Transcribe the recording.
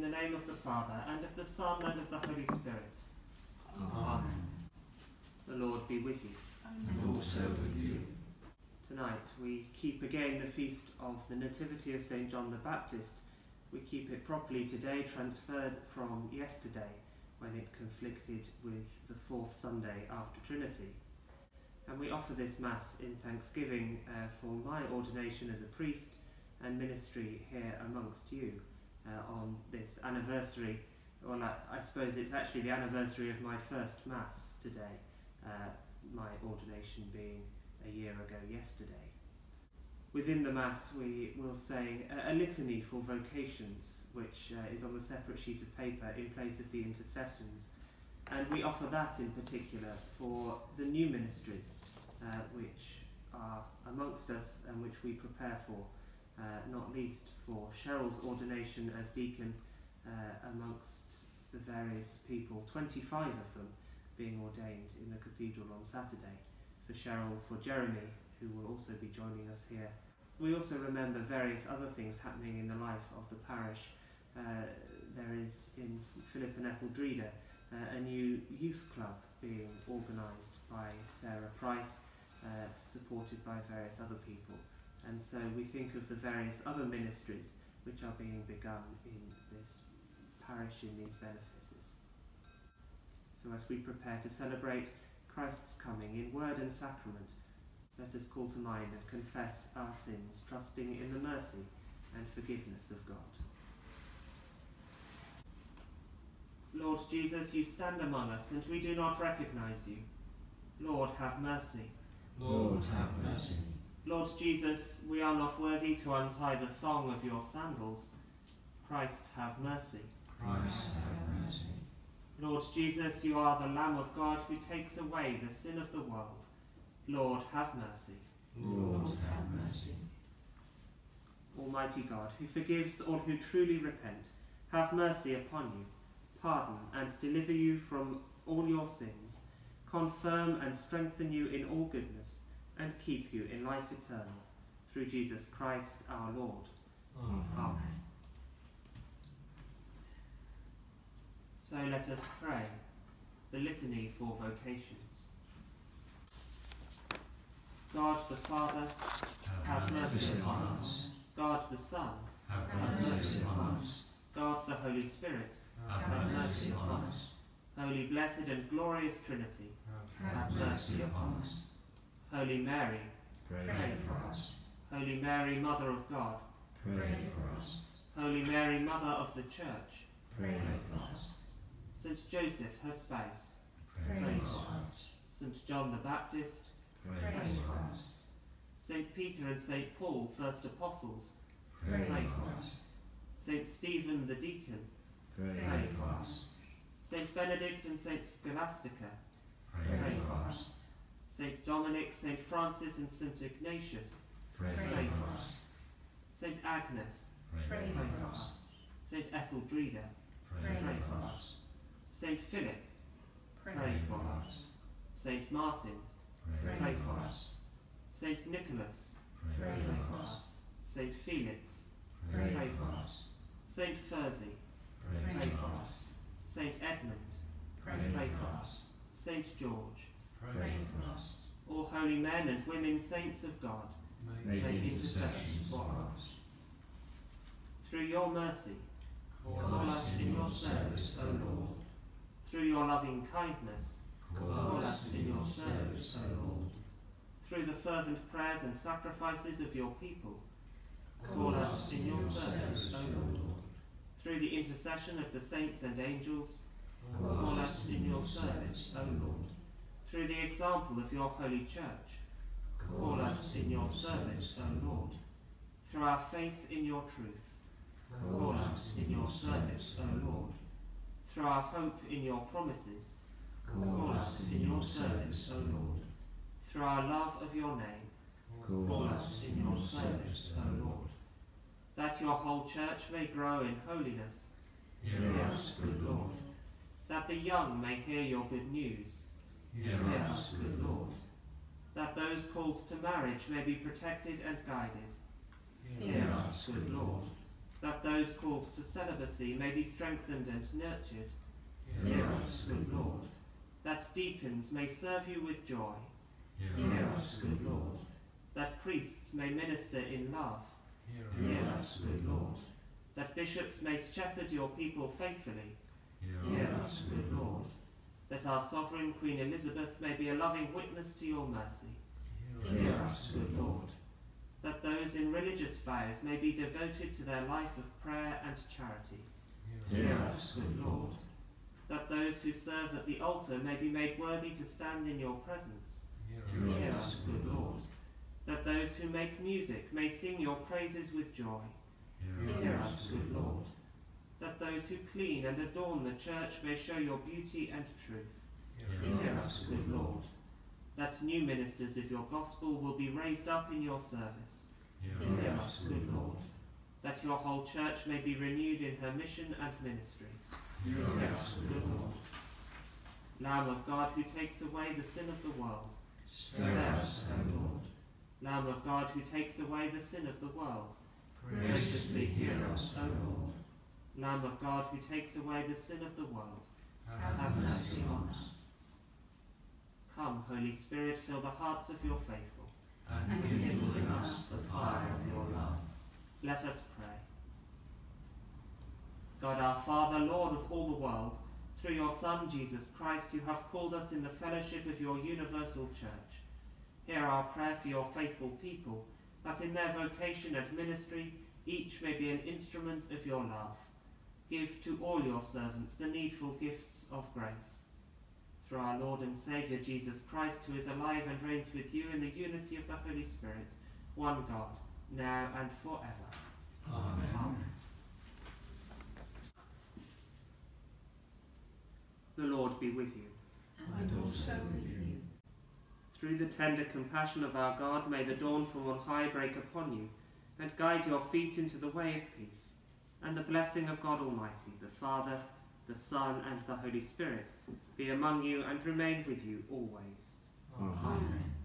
In the name of the Father, and of the Son, and of the Holy Spirit. Amen. The Lord be with you. And also with you. Tonight we keep again the feast of the Nativity of St John the Baptist. We keep it properly today, transferred from yesterday, when it conflicted with the fourth Sunday after Trinity. And we offer this Mass in thanksgiving for my ordination as a priest and ministry here amongst you on this anniversary. Well, I suppose it's actually the anniversary of my first Mass today, my ordination being a year ago yesterday. Within the Mass we will say a litany for vocations, which is on the separate sheet of paper in place of the intercessions, and we offer that in particular for the new ministries which are amongst us and which we prepare for, not least for Cheryl's ordination as deacon amongst the various people, 25 of them being ordained in the cathedral on Saturday, for Cheryl, for Jeremy, who will also be joining us here. We also remember various other things happening in the life of the parish. There is in St Philip and Etheldreda a new youth club being organised by Sarah Price, supported by various other people. And so we think of the various other ministries which are being begun in this parish in these benefices. So as we prepare to celebrate Christ's coming in word and sacrament, let us call to mind and confess our sins, trusting in the mercy and forgiveness of God. Lord Jesus, you stand among us, and we do not recognize you. Lord, have mercy. Lord, have mercy. Lord Jesus, we are not worthy to untie the thong of your sandals. Christ, have mercy. Christ, have mercy. Lord Jesus, you are the Lamb of God who takes away the sin of the world. Lord, have mercy. Lord, have mercy. Almighty God, who forgives all who truly repent, have mercy upon you, pardon and deliver you from all your sins, confirm and strengthen you in all goodness, and keep you in life eternal. Through Jesus Christ our Lord. Amen. Amen. So let us pray the Litany for Vocations. God the Father, have mercy on us. God the Son, have mercy on us. God the Holy Spirit, have mercy on us. Holy, blessed and glorious Trinity, have mercy upon us. Holy Mary, pray for us. Holy Mary, Mother of God, pray for us. Holy Mary, Mother of the Church, pray for us. St Joseph, her spouse, pray for us. St John the Baptist, pray for us. St Peter and St Paul, first apostles, pray for us. St Stephen the deacon, pray for us. St Benedict and St Scholastica, pray for us. St Dominic, St Francis and St Ignatius, pray for us. St Agnes, pray for us. St Etheldreda, pray for us. St Philip, pray for us. St Martin, pray for us. St Nicholas, pray for us. St Felix, pray for us. St Fursey, pray for us. St Edmund, pray for us. St George, pray for us. All holy men and women, saints of God, make intercession for us. Through your mercy, call us in your service, O Lord. Through your loving kindness, call us in your service, O Lord. Through the fervent prayers and sacrifices of your people, call us in your service, O Lord. Through the intercession of the saints and angels, call us in your service, O Lord. Through the example of your holy church, call us in your service, O Lord. Through our faith in your truth, call us in your service, O Lord. Through our hope in your promises, call us in your service, O Lord. Through our love of your name, call us in your service, O Lord. That your whole church may grow in holiness, hear us, good Lord. That the young may hear your good news, hear us, good Lord. That those called to marriage may be protected and guided, hear us, good Lord. that those called to celibacy may be strengthened and nurtured. Hear us, good Lord. That deacons may serve you with joy. Hear us, good Lord. That priests may minister in love. Hear us, good Lord. That bishops may shepherd your people faithfully. Hear us, good Lord. That our sovereign Queen Elizabeth may be a loving witness to your mercy. Hear us, good Lord. That those in religious vows may be devoted to their life of prayer and charity. Hear us, good Lord. That those who serve at the altar may be made worthy to stand in your presence. Hear us, good Lord. That those who make music may sing your praises with joy. Hear us, good Lord. That those who clean and adorn the church may show your beauty and truth. Hear us, good Lord. That new ministers of your gospel will be raised up in your service. Hear us, good Lord. That your whole church may be renewed in her mission and ministry. Hear us, good Lord. Lamb of God, who takes away the sin of the world, spare us, O Lord. Lamb of God, who takes away the sin of the world, graciously hear us, O Lord. Lamb of God, who takes away the sin of the world, have mercy on us. Come, Holy Spirit, fill the hearts of your faithful, and kindle in us the fire of your love. Let us pray. God our Father, Lord of all the world, through your Son, Jesus Christ, you have called us in the fellowship of your universal church. Hear our prayer for your faithful people, that in their vocation and ministry, each may be an instrument of your love. Give to all your servants the needful gifts of grace. Through our Lord and Saviour Jesus Christ, who is alive and reigns with you in the unity of the Holy Spirit, one God, now and forever. Amen. Amen. The Lord be with you. And also with you. Through the tender compassion of our God, may the dawn from on high break upon you, and guide your feet into the way of peace. And the blessing of God Almighty, the Father, the Son, and the Holy Spirit, be among you and remain with you always. Amen. Amen.